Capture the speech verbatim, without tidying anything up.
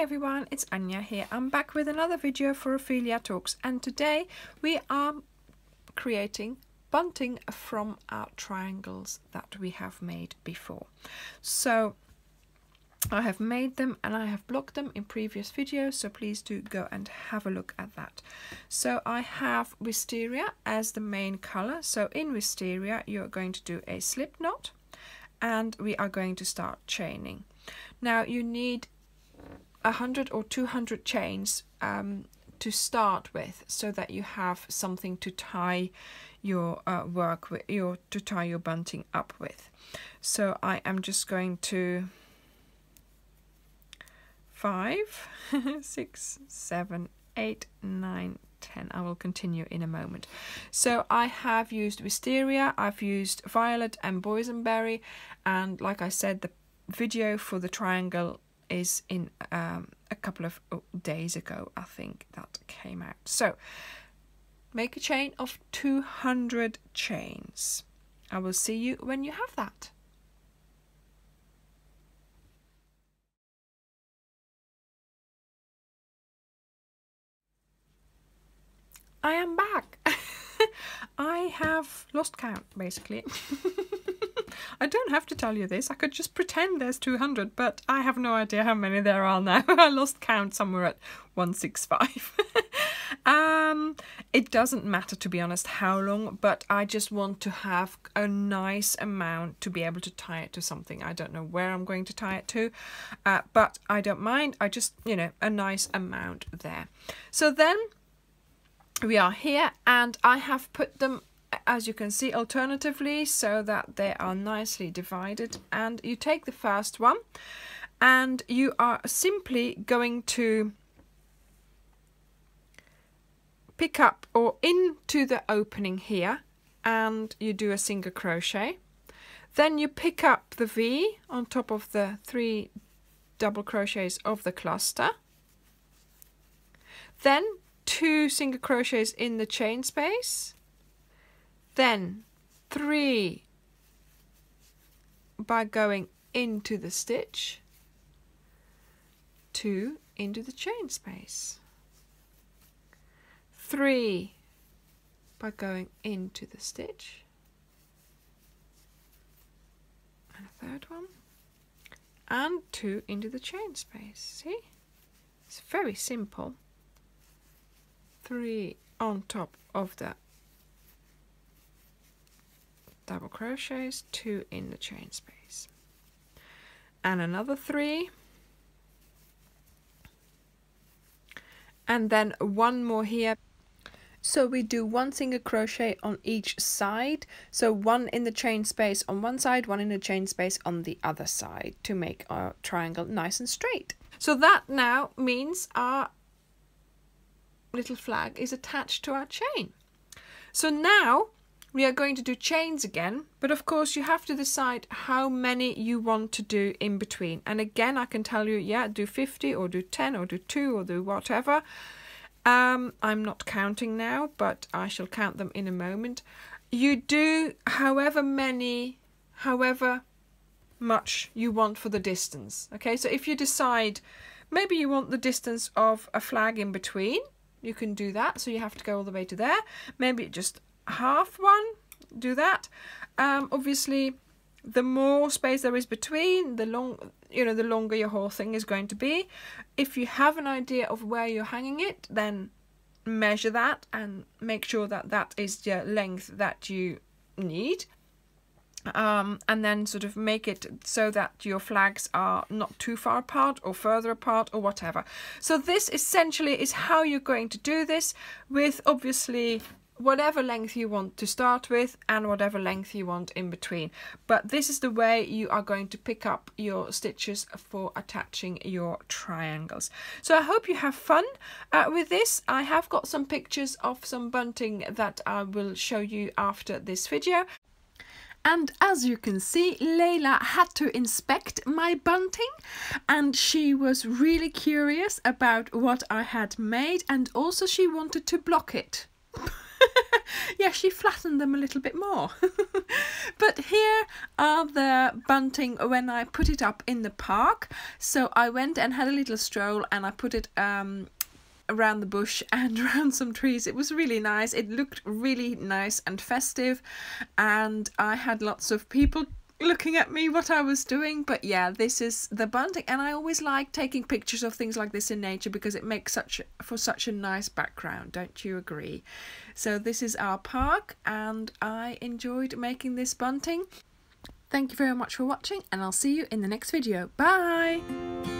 Hi everyone, it's Anya here. I'm back with another video for Ophelia Talks, and today we are creating bunting from our triangles that we have made before. So I have made them and I have blocked them in previous videos, so please do go and have a look at that. So I have Wisteria as the main colour. So in Wisteria you're going to do a slip knot and we are going to start chaining. Now you need one hundred or two hundred chains um, to start with, so that you have something to tie your uh, work with, your to tie your bunting up with. So I am just going to five, six, seven, eight, nine, ten. I will continue in a moment. So I have used Wisteria, I've used Violet and Boysenberry, and like I said, the video for the triangle is in um, a couple of days ago, I think that came out. So make a chain of two hundred chains. I will see you when you have that. I am back. I have lost count, basically. I don't have to tell you this, I could just pretend there's two hundred, but I have no idea how many there are now. I lost count somewhere at one sixty-five. um, it doesn't matter, to be honest, how long, but I just want to have a nice amount to be able to tie it to something. I don't know where I'm going to tie it to, uh, but I don't mind. I just, you know, a nice amount there. So then we are here, and I have put them, as you can see, alternatively, so that they are nicely divided. And you take the first one and you are simply going to pick up or into the opening here, and you do a single crochet. Then you pick up the V on top of the three double crochets of the cluster, then two single crochets in the chain space, then three by going into the stitch, two into the chain space, three by going into the stitch, and a third one, and two into the chain space. See? It's very simple. Three on top of the double crochets, two in the chain space, and another three, and then one more here. So we do one single crochet on each side, so one in the chain space on one side, one in the chain space on the other side, to make our triangle nice and straight. So that now means our little flag is attached to our chain. So now we are going to do chains again, but of course you have to decide how many you want to do in between. And again, I can tell you, yeah, do fifty or do ten or do two or do whatever. Um, I'm not counting now, but I shall count them in a moment. You do however many, however much you want for the distance. Okay, so if you decide maybe you want the distance of a flag in between, you can do that. So you have to go all the way to there. Maybe just half one, do that. Um, obviously the more space there is between, the long you know the longer your whole thing is going to be. If you have an idea of where you're hanging it, then measure that and make sure that that is the length that you need, um, and then sort of make it so that your flags are not too far apart or further apart or whatever. So this essentially is how you're going to do this, with obviously whatever length you want to start with and whatever length you want in between. But this is the way you are going to pick up your stitches for attaching your triangles. So I hope you have fun uh, with this. I have got some pictures of some bunting that I will show you after this video. And as you can see, Layla had to inspect my bunting, and she was really curious about what I had made, and also she wanted to block it. Yeah, she flattened them a little bit more. But here other bunting when I put it up in the park. So I went and had a little stroll and I put it um around the bush and around some trees. It was really nice. It looked really nice and festive, and I had lots of people looking at me what I was doing. But yeah, this is the bunting, and I always like taking pictures of things like this in nature because it makes such for such a nice background, don't you agree? So this is our park, and I enjoyed making this bunting. Thank you very much for watching, and I'll see you in the next video. Bye.